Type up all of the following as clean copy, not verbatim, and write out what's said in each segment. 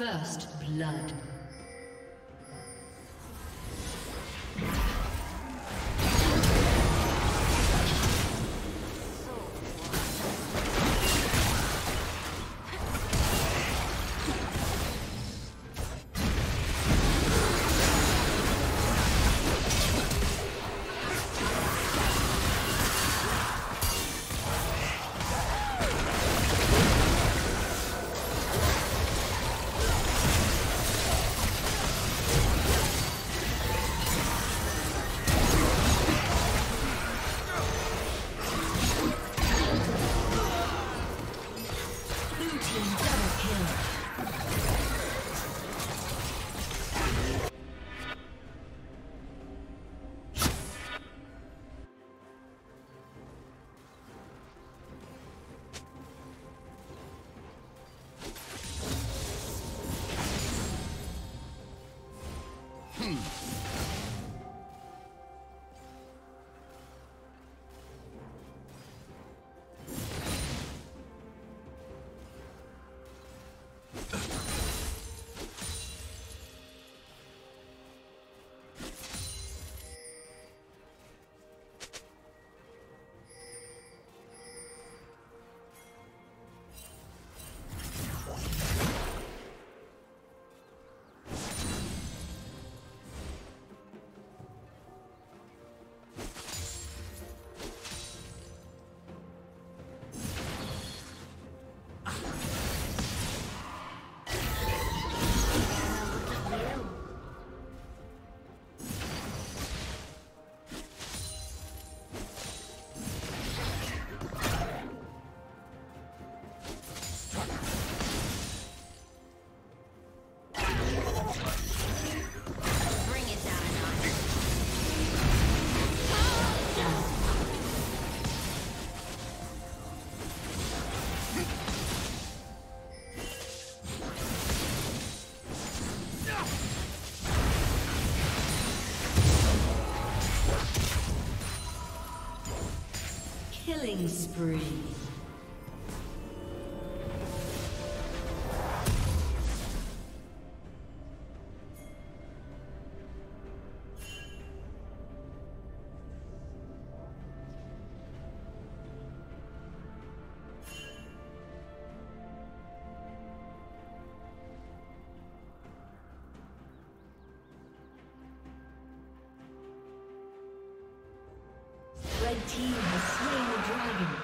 First blood. Killing spree. Red team has slain the dragon.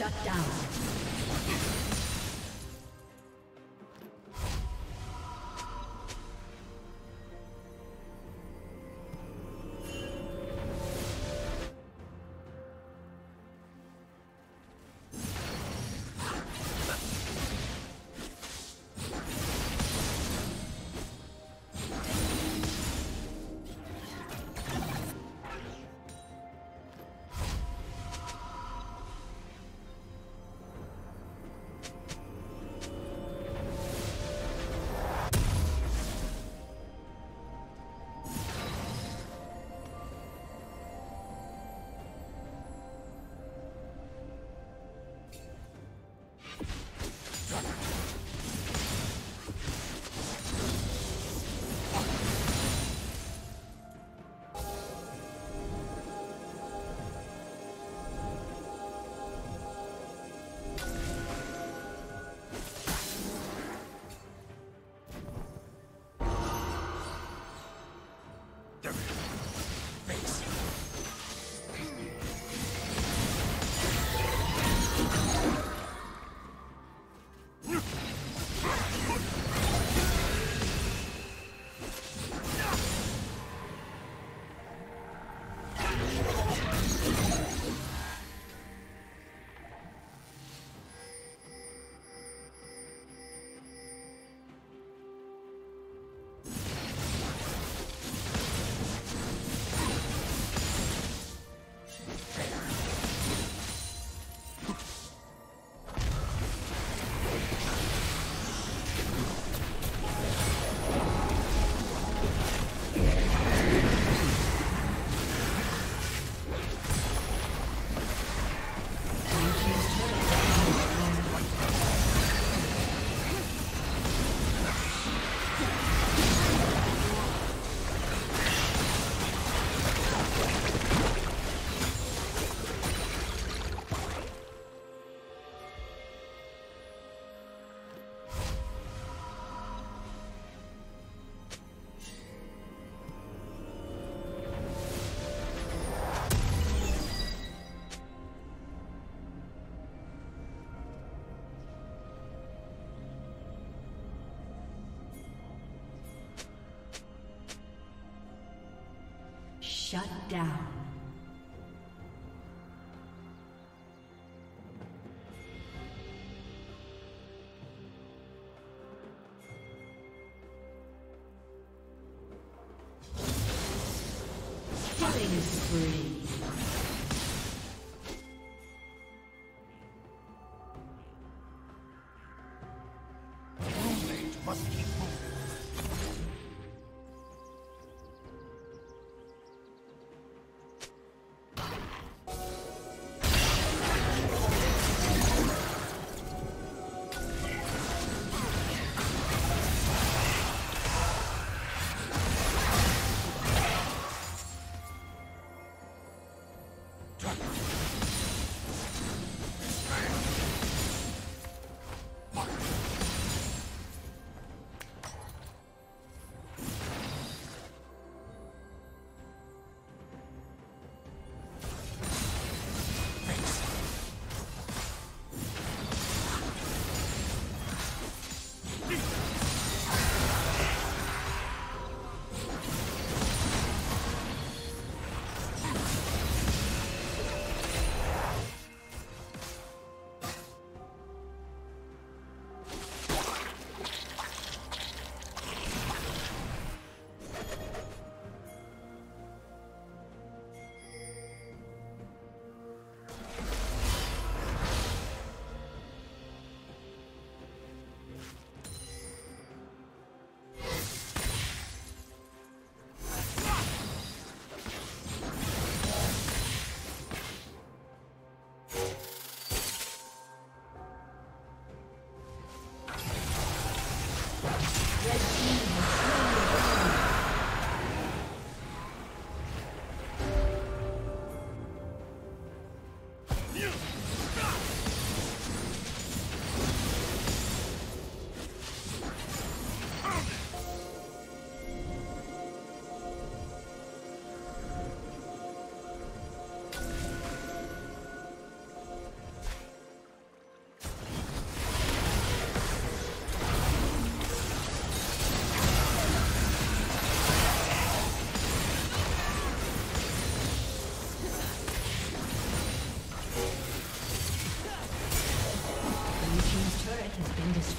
Shut down. Shut down. Killing spree. Only must keep moving.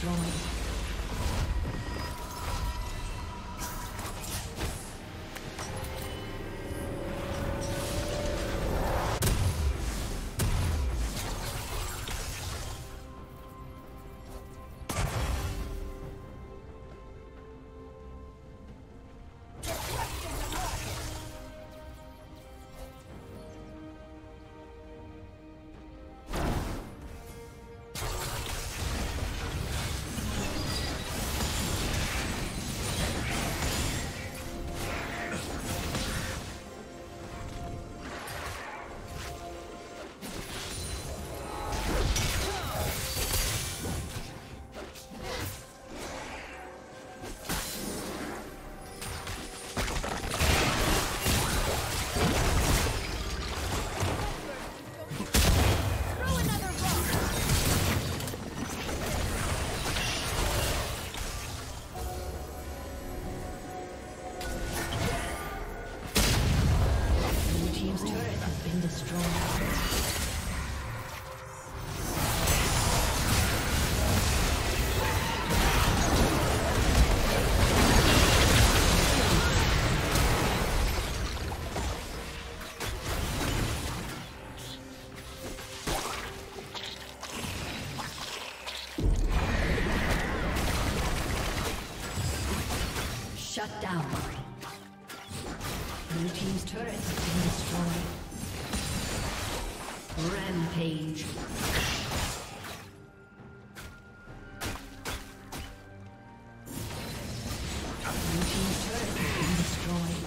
destroyed. Shut down. Blue team's turret has been destroyed. Rampage. Blue team's turret has been destroyed.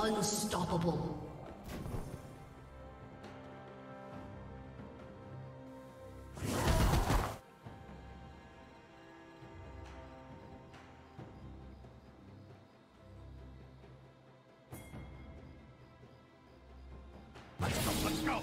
Unstoppable. Let's go.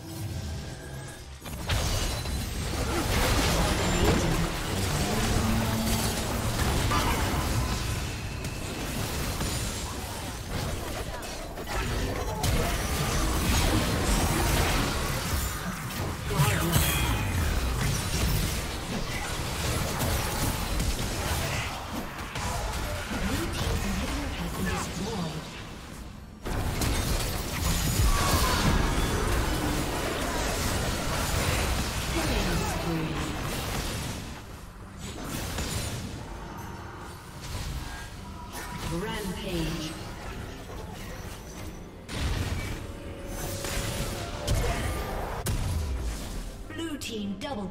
Rampage. Blue team double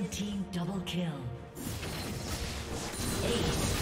Red team double kill. Ace.